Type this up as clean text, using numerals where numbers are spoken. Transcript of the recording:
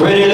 Ready?